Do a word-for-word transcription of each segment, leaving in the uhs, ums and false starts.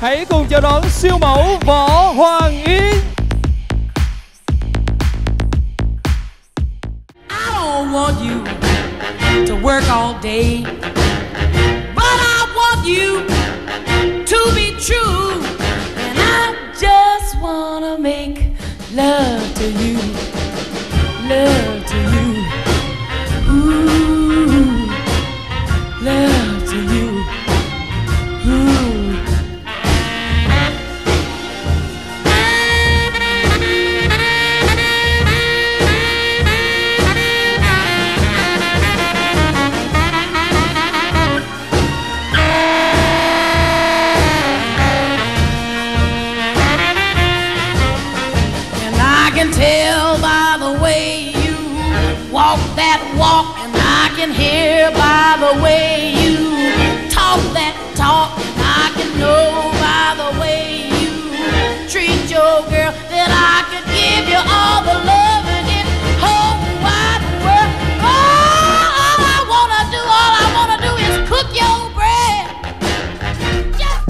Hãy cùng chào đón siêu mẫu Võ Hoàng Yến. I don't want you to work all day, but I want you to be true, and I just wanna make love to you, love to you, ooh, love to you. Tell by the way you walk that walk, and I can hear by the way you talk that talk, and I can know by the way you treat your girl that I could give you all the love in the whole wide world. Oh, all I wanna do, all I wanna do is cook your bread. Yeah.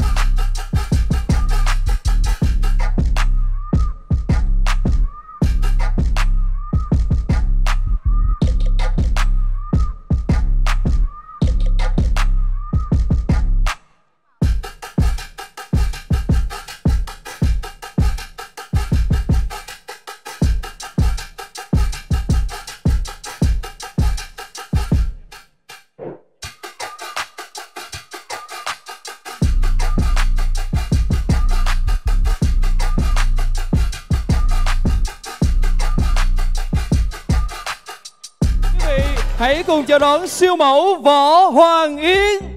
Hãy cùng chào đón siêu mẫu Võ Hoàng Yến.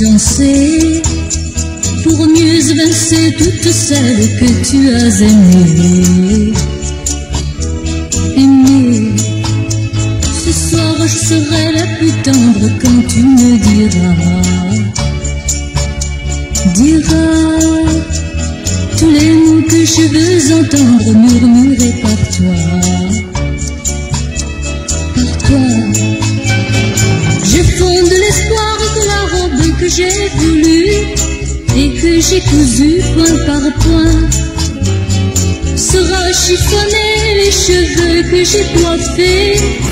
Danser pour mieux évincer toutes celles que tu as aimées. Aimées. Ce soir je serai la plus tendre quand tu me diras, diras tous les mots que je veux entendre murmurer par toi, par toi. Je fonde l'espoir que la robe que j'ai voulue et que j'ai cousue point par point sera chiffonner les cheveux que j'ai coiffés.